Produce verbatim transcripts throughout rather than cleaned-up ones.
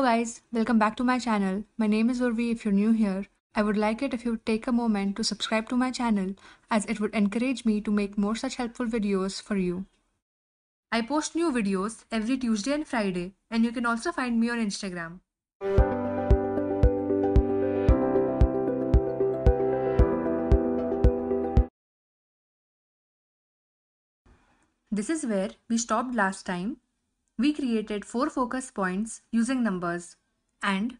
Hello guys, welcome back to my channel. My name is Urvi. If you're new here, I would like it if you would take a moment to subscribe to my channel, as it would encourage me to make more such helpful videos for you. I post new videos every Tuesday and Friday, and you can also find me on Instagram. This is where we stopped last time. We created four focus points using numbers, and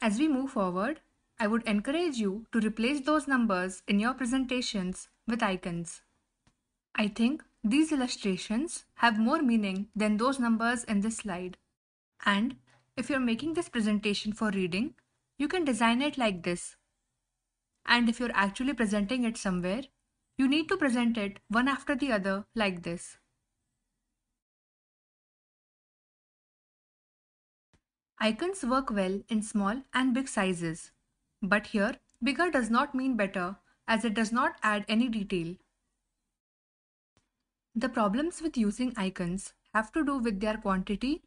as we move forward, I would encourage you to replace those numbers in your presentations with icons. I think these illustrations have more meaning than those numbers in this slide. And if you're making this presentation for reading, you can design it like this. And if you're actually presenting it somewhere, you need to present it one after the other like this. Icons work well in small and big sizes, but here bigger does not mean better, as it does not add any detail. The problems with using icons have to do with their quantity,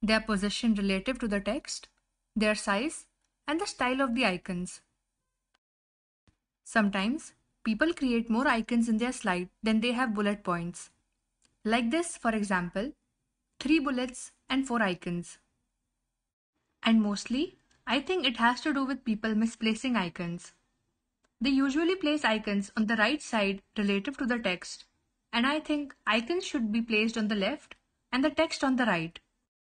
their position relative to the text, their size, and the style of the icons. Sometimes people create more icons in their slide than they have bullet points. Like this, for example, three bullets and four icons. And mostly, I think it has to do with people misplacing icons. They usually place icons on the right side relative to the text, and I think icons should be placed on the left and the text on the right.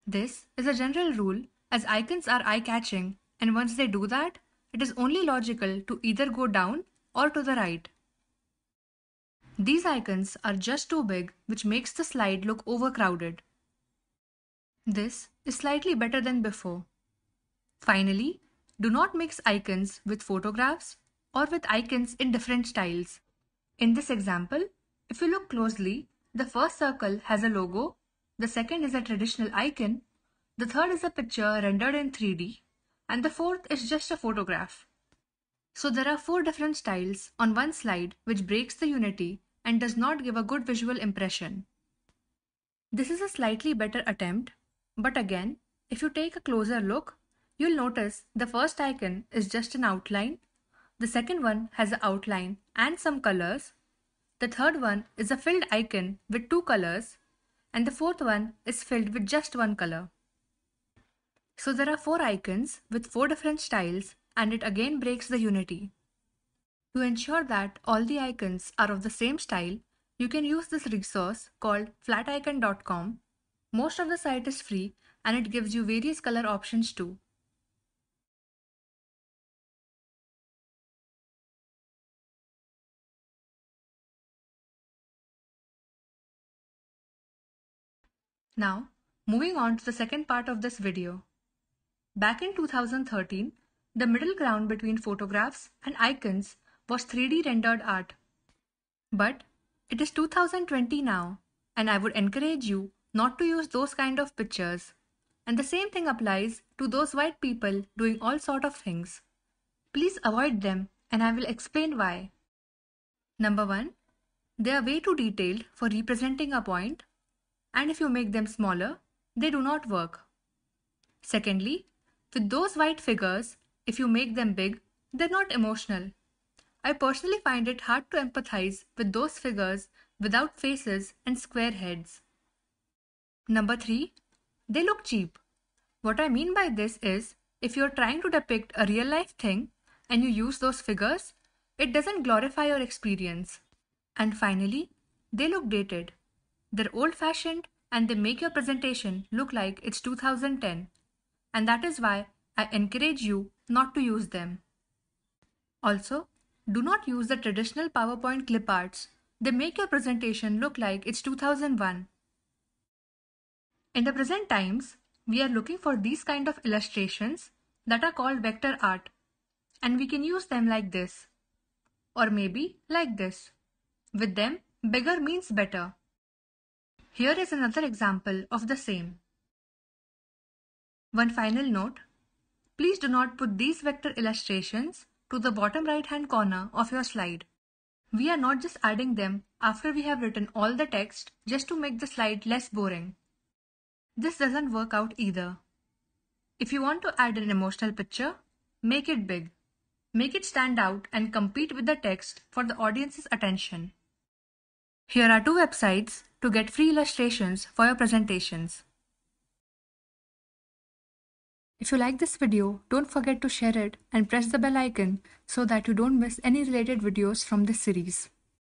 This is a general rule, as icons are eye-catching, and once they do that, it is only logical to either go down or to the right. These icons are just too big, which makes the slide look overcrowded. This is slightly better than before. Finally, do not mix icons with photographs or with icons in different styles. In this example, if you look closely, the first circle has a logo, the second is a traditional icon, the third is a picture rendered in three D, and the fourth is just a photograph. So there are four different styles on one slide, which breaks the unity and does not give a good visual impression. This is a slightly better attempt, but again, if you take a closer look, you'll notice the first icon is just an outline, the second one has an outline and some colors, the third one is a filled icon with two colors, and the fourth one is filled with just one color. So there are four icons with four different styles, and it again breaks the unity. To ensure that all the icons are of the same style, you can use this resource called flaticon dot com. Most of the site is free, and it gives you various color options too. Now, moving on to the second part of this video. Back in two thousand thirteen, the middle ground between photographs and icons was three D rendered art. But it is two thousand twenty now, and I would encourage you not to use those kind of pictures. And the same thing applies to those white people doing all sort of things. Please avoid them, and I will explain why. Number one, they are way too detailed for representing a point, and if you make them smaller, they do not work. Secondly, with those white figures, if you make them big, they're not emotional. I personally find it hard to empathize with those figures without faces and square heads. Number three, they look cheap. What I mean by this is, if you're trying to depict a real-life thing and you use those figures, it doesn't glorify your experience. And finally, they look dated. They're old-fashioned, and they make your presentation look like it's two thousand ten, and that is why I encourage you not to use them. Also, do not use the traditional PowerPoint clip arts. They make your presentation look like it's two thousand one. In the present times, we are looking for these kind of illustrations that are called vector art, and we can use them like this, or maybe like this. With them, bigger means better. Here is another example of the same. One final note, please do not put these vector illustrations to the bottom right hand corner of your slide. We are not just adding them after we have written all the text just to make the slide less boring. This doesn't work out either. If you want to add an emotional picture, make it big. Make it stand out and compete with the text for the audience's attention. Here are two websites to get free illustrations for your presentations. If you like this video, don't forget to share it and press the bell icon so that you don't miss any related videos from this series.